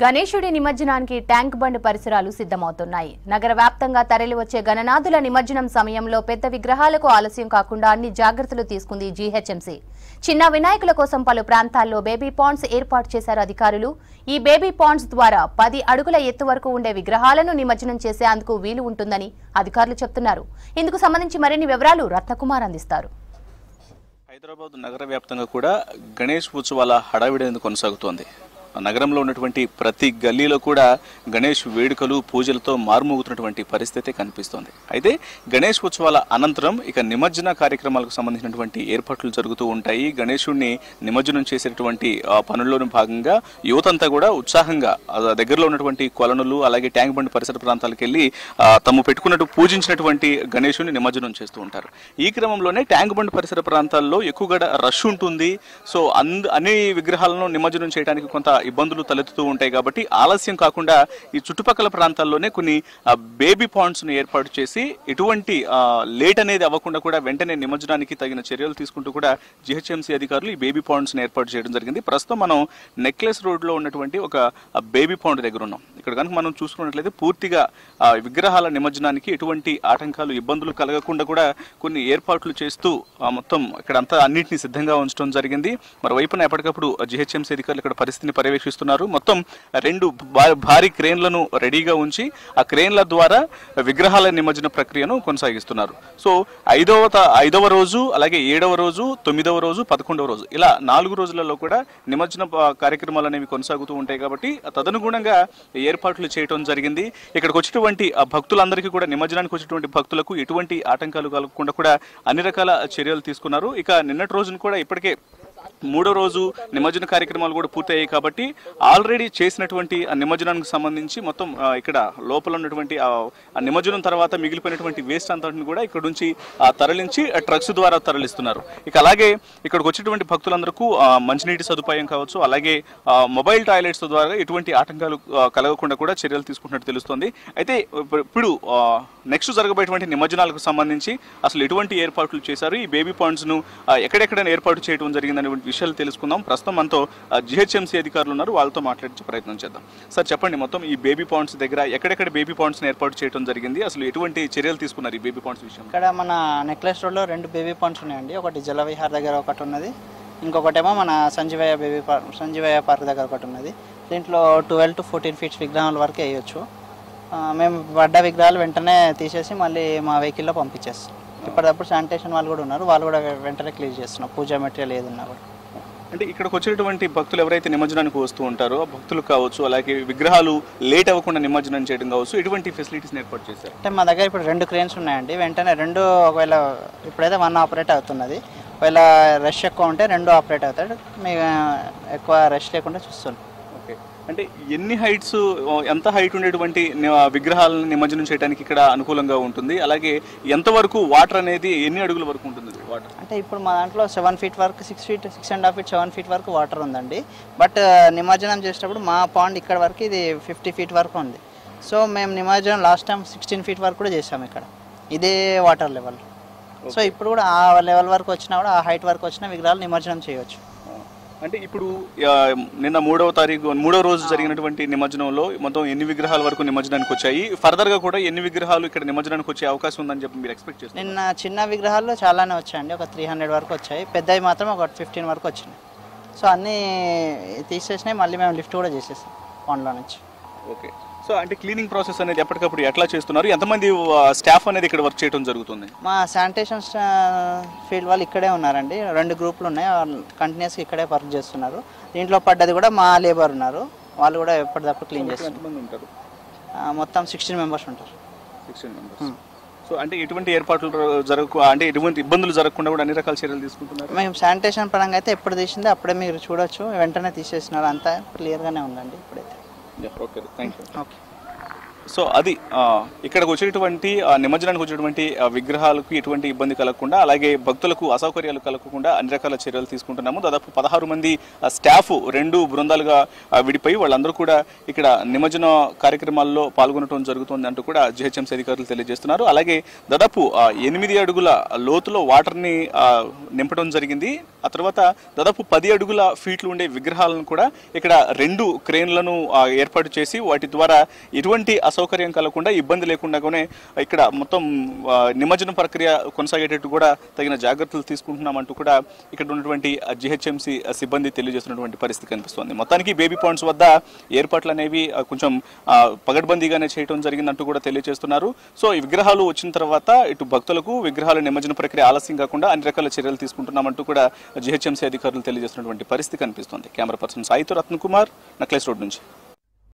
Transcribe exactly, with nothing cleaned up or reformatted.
గణేశుడి నిమజ్జనానికి tank bund పరిసరాలు సిద్ధమవుతున్నాయి. నగరవ్యాప్తంగా తరలివచ్చే గణనాథుల నిమజ్జనం సమయంలో పెద్ద విగ్రహాలకు ఆలస్యం కాకుండా అన్ని జాగృతలు తీసుకుంది జీహెచ్ఎంసీ. చిన్న వినాయకుల కోసం పలు ప్రాంతాల్లో బేబీ పాండ్స్ ఏర్పాటు చేశారు అధికారులు. ఈ బేబీ పాండ్స్ ద్వారా పది అడుగుల ఎత్తు వరకు ఉండే విగ్రహాలను నిమజ్జనం చేసేందుకు వీలు ఉంటుందని అధికారులు చెప్తున్నారు. ఇందుకు సంబంధించి మరిన్ని వివరాలు రత్నకుమార్ అందిస్తారు. హైదరాబాద్ నగర వ్యాప్తంగా కూడా గణేష్ ఉత్సవాల హడావిడి కొనసాగుతోంది. నగరంలో ఉన్నటువంటి ప్రతి గల్లీలో కూడా గణేష్ వేడుకలు పూజలతో మారుమోగుతున్నటువంటి పరిస్థితి కనిపిస్తోంది. అయితే గణేష్ ఉత్సవాల అనంతరం ఇక నిమజ్జన కార్యక్రమాలకు సంబంధించినటువంటి ఏర్పాట్లు జరుగుతూ ఉంటాయి. గణేశుడిని నిమజ్జనం చేసేటువంటి పనుల్లోని భాగంగా యువతంతా కూడా ఉత్సాహంగా దగ్గరలో ఉన్నటువంటి కొలనులు అలాగే ట్యాంక్ బండ్ పరిసర ప్రాంతాలకు వెళ్ళి తమ పెట్టుకున్నట్టు పూజించినటువంటి గణేశుడిని నిమజ్జనం చేస్తూ ఉంటారు. ఈ క్రమంలోనే ట్యాంక్ బండ్ పరిసర ప్రాంతాల్లో ఎక్కువగా రష్ ఉంటుంది. సో అంద అన్ని విగ్రహాలను నిమజ్జనం చేయడానికి కొంత ఇబ్బందులు తలెత్తుతూ ఉంటాయి. కాబట్టి ఆలస్యం కాకుండా ఈ చుట్టుపక్కల ప్రాంతాల్లోనే కొన్ని బేబీ పాండ్స్ను ఏర్పాటు చేసి ఎటువంటి లేట్ అనేది అవ్వకుండా కూడా వెంటనే నిమజ్జనానికి తగిన చర్యలు తీసుకుంటూ కూడా జీహెచ్ఎంసీ అధికారులు ఈ బేబీ పాండ్స్ను ఏర్పాటు చేయడం జరిగింది. ప్రస్తుతం మనం నెక్లెస్ రోడ్లో ఉన్నటువంటి ఒక బేబీ పాండ్ దగ్గర ఉన్నాం. ఇక్కడ కనుక మనం చూసుకున్నట్లయితే పూర్తిగా విగ్రహాల నిమజ్జనానికి ఎటువంటి ఆటంకాలు ఇబ్బందులు కలగకుండా కూడా కొన్ని ఏర్పాట్లు చేస్తూ మొత్తం ఇక్కడ అంతా అన్నింటినీ సిద్ధంగా ఉంచడం జరిగింది. మరోవైపున ఎప్పటికప్పుడు జీహెచ్ఎంసీ అధికారులు ఇక్కడ పరిస్థితిని పర్యవేక్షిస్తున్నారు. మొత్తం రెండు భారీ క్రేన్లను రెడీగా ఉంచి ఆ క్రేన్ల ద్వారా విగ్రహాల నిమజ్జన ప్రక్రియను కొనసాగిస్తున్నారు. సో ఐదవ ఐదవ రోజు అలాగే ఏడవ రోజు తొమ్మిదవ రోజు పదకొండవ రోజు ఇలా నాలుగు రోజులలో కూడా నిమజ్జన కార్యక్రమాలు అనేవి కొనసాగుతూ ఉంటాయి. కాబట్టి తదనుగుణంగా ఏర్పాట్లు చేయడం జరిగింది. ఇక్కడికి వచ్చేటువంటి భక్తులందరికీ కూడా నిమజ్జనానికి వచ్చేటువంటి భక్తులకు ఎటువంటి ఆటంకాలు కలగకుండా కూడా అన్ని రకాల చర్యలు తీసుకున్నారు. ఇక నిన్నటి రోజును కూడా ఇప్పటికే మూడో రోజు నిమజ్జన కార్యక్రమాలు కూడా పూర్తయ్యాయి. కాబట్టి ఆల్రెడీ చేసినటువంటి నిమజ్జనానికి సంబంధించి మొత్తం ఇక్కడ లోపల ఉన్నటువంటి నిమజ్జనం తర్వాత మిగిలిపోయినటువంటి వేస్ట్ అంతటిని కూడా ఇక్కడ నుంచి తరలించి ట్రక్స్ ద్వారా తరలిస్తున్నారు. ఇక అలాగే ఇక్కడికి వచ్చేటువంటి భక్తులందరికీ మంచినీటి సదుపాయం కావచ్చు అలాగే మొబైల్ టాయిలెట్స్ ద్వారా ఎటువంటి ఆటంకాలు కలగకుండా కూడా చర్యలు తీసుకుంటున్నట్టు తెలుస్తోంది. అయితే ఇప్పుడు నెక్స్ట్ జరగబోయేటువంటి నిమజ్జనాలకు సంబంధించి అసలు ఎటువంటి ఏర్పాట్లు చేశారు, ఈ బేబీ పాండ్స్ను ఎక్కడెక్కడ ఏర్పాటు చేయడం జరిగిందని విషయాలు తెలుసుకుందాం. ప్రస్తుతం మనతో జీహెచ్ఎంసీ అధికారులు ఉన్నారు, వాళ్ళతో మాట్లాడే ప్రయత్నం చేద్దాం. సార్ చెప్పండి, మొత్తం ఈ బేబీ పాండ్స్ దగ్గర ఎక్కడెక్కడ బేబీ పాండ్స్ ఏర్పాటు చేయడం జరిగింది, అసలు ఎటువంటి చర్యలు తీసుకున్నారు ఈ బేబీ పాండ్స్ విషయం? ఇక్కడ మన నెక్లెస్ రోడ్లో రెండు బేబీ పాండ్స్ ఉన్నాయండి. ఒకటి జలవిహార్ దగ్గర ఒకటి ఉన్నది, ఇంకొకటేమో మన Sanjeevaiah baby park Sanjeevaiah park దగ్గర ఒకటి ఉన్నది. దీంట్లో ట్వెల్వ్ టు ఫోర్టీన్ ఫీట్స్ విగ్రహాల వరకు వేయచ్చు. మేము పడ్డ విగ్రహాలు వెంటనే తీసేసి మళ్ళీ మా వెహికల్లో పంపించేస్తాం. ఇప్పటికప్పుడు శానిటేషన్ వాళ్ళు కూడా ఉన్నారు, వాళ్ళు కూడా వెంటనే క్లీన్ చేస్తున్నాం. పూజా మెటీరియల్ ఏదన్నా కూడా అంటే ఇక్కడికి వచ్చేటువంటి భక్తులు ఎవరైతే నిమజ్జనానికి వస్తూ ఉంటారో భక్తులు కావచ్చు అలాగే విగ్రహాలు లేట్ అవ్వకుండా నిమజ్జనం చేయడం కావచ్చు, ఎటువంటి ఫెసిలిటీస్ ఏర్పాటు చేశారు అంటే మా దగ్గర ఇప్పుడు రెండు క్రేన్స్ ఉన్నాయండి. వెంటనే రెండు ఒకవేళ ఇప్పుడైతే వన్ ఆపరేట్ అవుతున్నది. ఒకవేళ రష్ ఎక్కువ ఉంటే రెండు ఆపరేట్ అవుతాడు, మేము ఎక్కువ రష్ లేకుండా చూస్తున్నాం. అంటే ఎన్ని హైట్స్ ఎంత హైట్ ఉండేటువంటి విగ్రహాలను నిమజ్జనం చేయడానికి ఇక్కడ అనుకూలంగా ఉంటుంది, అలాగే ఎంతవరకు వాటర్ అనేది ఎన్ని అడుగుల వరకు ఉంటుంది? వాటర్ అంటే ఇప్పుడు మా దాంట్లో సెవెన్ ఫీట్ వరకు six feet six and half feet seven feet వరకు వాటర్ ఉందండి. బట్ నిమజ్జనం చేసేటప్పుడు మా పాండ్ ఇక్కడ వరకు ఇది ఫిఫ్టీ ఫీట్ వరకు ఉంది. సో మేము నిమజ్జనం లాస్ట్ టైం సిక్స్టీన్ ఫీట్ వరకు కూడా చేసాము ఇక్కడ ఇదే వాటర్ లెవెల్. సో ఇప్పుడు కూడా ఆ లెవెల్ వరకు వచ్చినా కూడా ఆ హైట్ వరకు వచ్చిన విగ్రహాలు నిమజ్జనం చేయవచ్చు. అంటే ఇప్పుడు నిన్న మూడవ తారీఖు మూడో రోజు జరిగినటువంటి నిమజ్జనంలో మొత్తం ఎన్ని విగ్రహాల వరకు నిమజ్జనానికి వచ్చాయి, ఫర్దర్ గా కూడా ఎన్ని విగ్రహాలు ఇక్కడ నిమజ్జనానికి వచ్చే అవకాశం ఉందని చెప్పి మీరు ఎక్స్పెక్ట్ చేస్తారు? నిన్న చిన్న విగ్రహాల్లో చాలానే వచ్చాయండి, ఒక త్రీ హండ్రెడ్ వరకు వచ్చాయి. పెద్దవి మాత్రం ఒక ఫిఫ్టీన్ వరకు వచ్చినాయి. సో అన్నీ తీసేసినాయి, మళ్ళీ మేము లిఫ్ట్ కూడా చేసేసాం ఫోన్లో నుంచి. ఓకే, సో అంటే క్లీనింగ్ ప్రాసెస్ అనేది ఎప్పటికప్పుడు ఎట్లా చేస్తున్నారు, ఎంతమంది స్టాఫ్ అనేది ఇక్కడ వర్క్ చేయడం జరుగుతుంది? మా శానిటేషన్ ఫీల్డ్ వాళ్ళు ఇక్కడే ఉన్నారండి, రెండు గ్రూపులు ఉన్నాయి, కంటిన్యూస్గా ఇక్కడే వర్క్ చేస్తున్నారు. దీంట్లో పడ్డది కూడా మా లేబర్ ఉన్నారు, వాళ్ళు కూడా ఎప్పటికప్పుడు క్లీన్ చేస్తున్నారు. మొత్తం సిక్స్టీన్ మెంబర్స్ ఉంటారు. Sixteen members. సో అంటే ఎటువంటి ఏర్పాట్లు జరగ అంటే ఎటువంటి ఇబ్బందులు జరగకుండా కూడా అన్ని రకాల చర్యలు తీసుకుంటున్నారు. మేము శానిటేషన్ పరంగా అయితే ఎప్పుడు తీసిందో అప్పుడే మీరు చూడవచ్చు, వెంటనే తీసేస్తున్నారు. అంతా క్లియర్గానే ఉందండి ఇప్పుడైతే. Yeah, okay, thank you. Okay. So అది ఇక్కడికి వచ్చేటువంటి నిమజ్జనానికి వచ్చేటువంటి విగ్రహాలకు ఎటువంటి ఇబ్బంది కలగకుండా అలాగే భక్తులకు అసౌకర్యాలు కలగకుండా అన్ని రకాల చర్యలు తీసుకుంటున్నాము. దాదాపు పదహారు మంది స్టాఫ్ రెండు బృందాలుగా విడిపోయి వాళ్ళందరూ కూడా ఇక్కడ నిమజ్జన కార్యక్రమాల్లో పాల్గొనడం జరుగుతుంది అంటూ కూడా జేహెచ్ఎంసీ అధికారులు తెలియజేస్తున్నారు. అలాగే దాదాపు ఎనిమిది అడుగుల లోతులో వాటర్ని నింపడం జరిగింది. ఆ తర్వాత దాదాపు పది అడుగుల ఫీట్లు ఉండే విగ్రహాలను కూడా ఇక్కడ రెండు క్రేన్లను ఏర్పాటు చేసి వాటి ద్వారా ఎటువంటి అసౌకర్యం కలగకుండా ఇబ్బంది లేకుండానే ఇక్కడ మొత్తం నిమజ్జన ప్రక్రియ కొనసాగేటట్టు కూడా తగిన జాగ్రత్తలు తీసుకుంటున్నామంటూ కూడా ఇక్కడ ఉన్నటువంటి జిహెచ్ఎంసీ సిబ్బంది తెలియజేస్తున్నటువంటి పరిస్థితి కనిపిస్తోంది. మొత్తానికి బేబీ పాయింట్స్ వద్ద ఏర్పాట్లు అనేవి కొంచెం పగడ్బందీగానే చేయడం జరిగిందంటూ కూడా తెలియజేస్తున్నారు. సో ఈ విగ్రహాలు వచ్చిన తర్వాత ఇటు భక్తులకు విగ్రహాల నిమజ్జన ప్రక్రియ ఆలస్యం కాకుండా అన్ని రకాల చర్యలు తీసుకుంటున్నామంటూ కూడా జిహెచ్ఎంసీ అధికారులు తెలియజేస్తున్నటువంటి పరిస్థితి కనిపిస్తోంది. కెమెరా పర్సన్ సాయితో రత్నకుమార్, నక్లెస్ రోడ్ నుంచి.